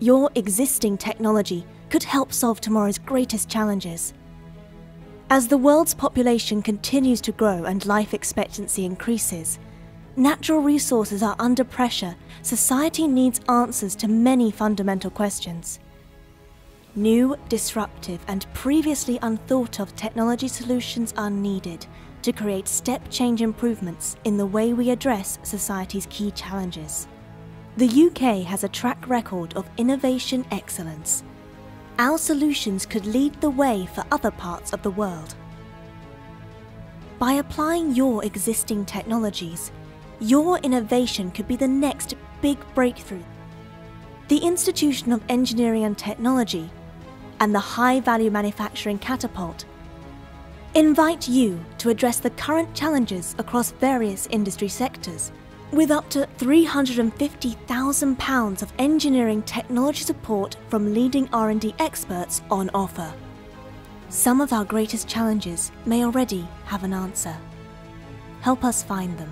your existing technology could help solve tomorrow's greatest challenges. As the world's population continues to grow and life expectancy increases, natural resources are under pressure. Society needs answers to many fundamental questions. New, disruptive, and previously unthought of technology solutions are needed to create step-change improvements in the way we address society's key challenges. The UK has a track record of innovation excellence. Our solutions could lead the way for other parts of the world. By applying your existing technologies, your innovation could be the next big breakthrough. The Institution of Engineering and Technology and the High Value Manufacturing Catapult invite you to address the current challenges across various industry sectors with up to £350,000 of engineering technology support from leading R&D experts on offer. Some of our greatest challenges may already have an answer. Help us find them.